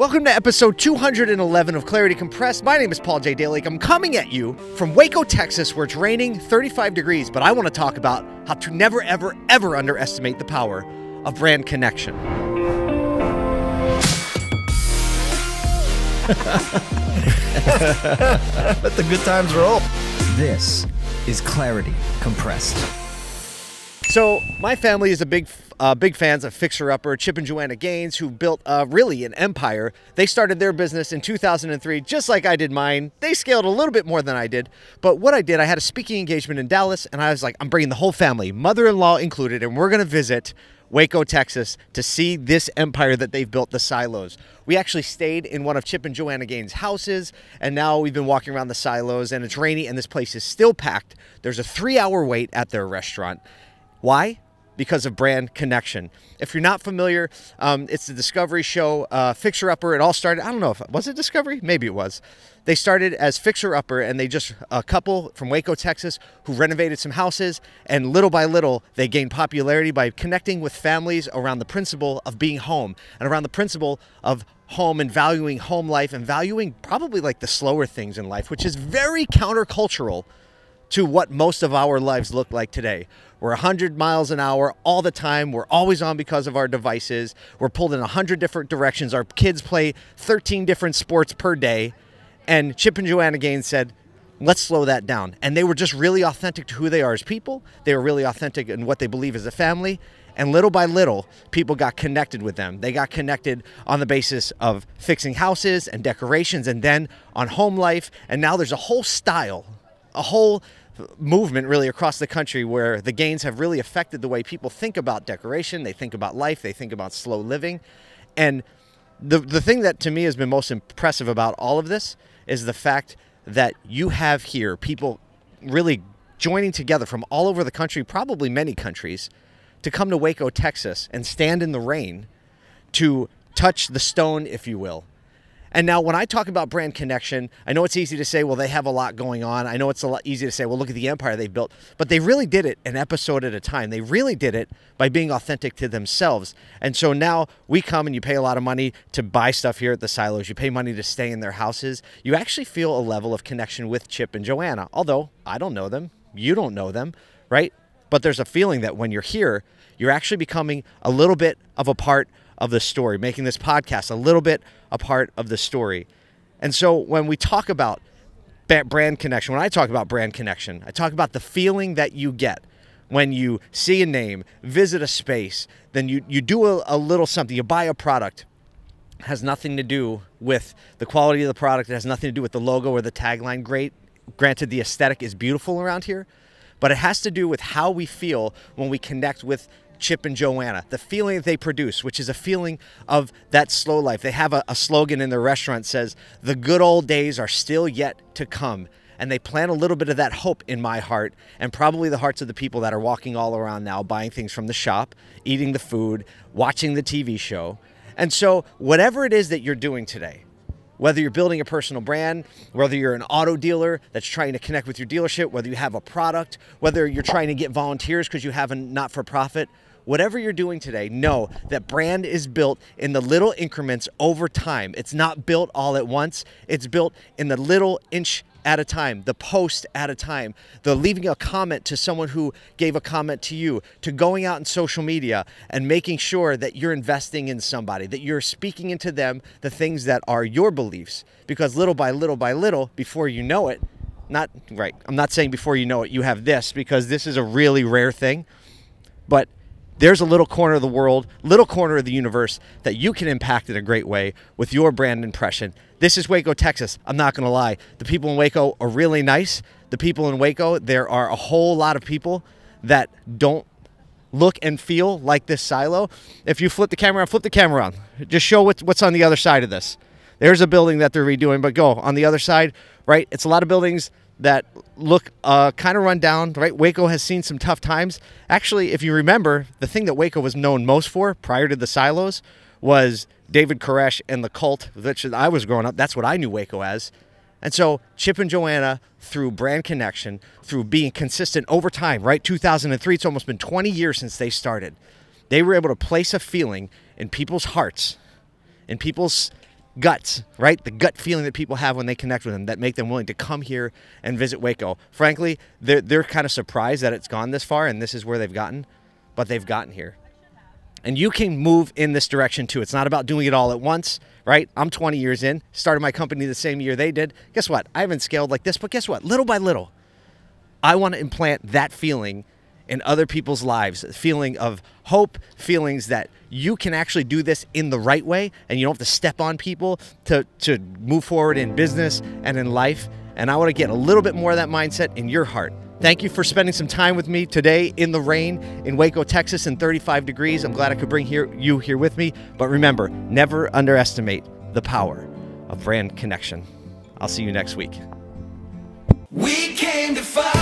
Welcome to episode 211 of Clarity Compressed. My name is Paul J. Daly. I'm coming at you from Waco, Texas, where it's raining 35 degrees, but I want to talk about how to never, ever, ever underestimate the power of brand connection. Let the good times roll. This is Clarity Compressed. So my family is a big fans of Fixer Upper, Chip and Joanna Gaines, who built really an empire. They started their business in 2003, just like I did mine. They scaled a little bit more than I did. But what I did, I had a speaking engagement in Dallas, and I was like, I'm bringing the whole family, mother-in-law included, and we're going to visit Waco, Texas, to see this empire that they've built, the silos. We actually stayed in one of Chip and Joanna Gaines' houses, and now we've been walking around the silos, and it's rainy, and this place is still packed. There's a 3-hour wait at their restaurant. Why? Because of brand connection. If you're not familiar, it's the Discovery show, Fixer Upper. It all started, I don't know if, was it Discovery? Maybe it was. They started as Fixer Upper, and they just, a couple from Waco, Texas, who renovated some houses, and little by little, they gained popularity by connecting with families around the principle of being home, and around the principle of home and valuing home life, and valuing probably like the slower things in life, which is very countercultural to what most of our lives look like today. We're 100 miles an hour all the time. We're always on because of our devices. We're pulled in 100 different directions. Our kids play 13 different sports per day. And Chip and Joanna Gaines said, let's slow that down. And they were just really authentic to who they are as people. They were really authentic in what they believe as a family. And little by little, people got connected with them. They got connected on the basis of fixing houses and decorations, and then on home life. And now there's a whole style, a whole movement really across the country where the Gaines have really affected the way people think about decoration, they think about life, they think about slow living. And the thing that to me has been most impressive about all of this is the fact that you have here people really joining together from all over the country, probably many countries, to come to Waco, Texas and stand in the rain to touch the stone, if you will. And now when I talk about brand connection, I know it's easy to say, well, they have a lot going on. I know it's a lot easy to say, well, look at the empire they've built. But they really did it an episode at a time. They really did it by being authentic to themselves. And so now we come and you pay a lot of money to buy stuff here at the silos. You pay money to stay in their houses. You actually feel a level of connection with Chip and Joanna. Although I don't know them. You don't know them, right? But there's a feeling that when you're here, you're actually becoming a little bit of a part of the story, making this podcast a little bit a part of the story. And so when we talk about brand connection, when I talk about brand connection, I talk about the feeling that you get when you see a name, visit a space, then you do a little something, you buy a product. It has nothing to do with the quality of the product. It has nothing to do with the logo or the tagline. Great, granted, the aesthetic is beautiful around here, but it has to do with how we feel when we connect with Chip and Joanna, the feeling that they produce, which is a feeling of that slow life. They have a slogan in their restaurant that says, the good old days are still yet to come. And they plant a little bit of that hope in my heart and probably the hearts of the people that are walking all around now, buying things from the shop, eating the food, watching the TV show. And so whatever it is that you're doing today, whether you're building a personal brand, whether you're an auto dealer that's trying to connect with your dealership, whether you have a product, whether you're trying to get volunteers because you have a not-for-profit, whatever you're doing today, know that brand is built in the little increments over time. It's not built all at once. It's built in the little inch at a time, the post at a time, the leaving a comment to someone who gave a comment to you, to going out in social media and making sure that you're investing in somebody, that you're speaking into them the things that are your beliefs. Because little by little by little, before you know it, not right, I'm not saying before you know it, you have this, because this is a really rare thing, but there's a little corner of the world, little corner of the universe that you can impact in a great way with your brand impression. This is Waco, Texas. I'm not going to lie. The people in Waco are really nice. The people in Waco, there are a whole lot of people that don't look and feel like this silo. If you flip the camera on. Just show what's on the other side of this. There's a building that they're redoing, but go on the other side, right? It's a lot of buildings that look kind of run down, right? Waco has seen some tough times. Actually, if you remember, the thing that Waco was known most for prior to the silos was David Koresh and the cult, which I was growing up. That's what I knew Waco as. And so Chip and Joanna, through brand connection, through being consistent over time, right? 2003, it's almost been 20 years since they started. They were able to place a feeling in people's hearts, in people's guts, right? The gut feeling that people have when they connect with them that make them willing to come here and visit Waco. Frankly, they're kind of surprised that it's gone this far and this is where they've gotten, but they've gotten here. And you can move in this direction too. It's not about doing it all at once, right? I'm 20 years in, started my company the same year they did. Guess what? I haven't scaled like this, but guess what? Little by little, I want to implant that feeling in other people's lives, a feeling of hope, feelings that you can actually do this in the right way and you don't have to step on people to move forward in business and in life. And I want to get a little bit more of that mindset in your heart. Thank you for spending some time with me today in the rain in Waco, Texas, in 35 degrees. I'm glad I could bring you here with me. But remember, never underestimate the power of brand connection. I'll see you next week. We came to fight.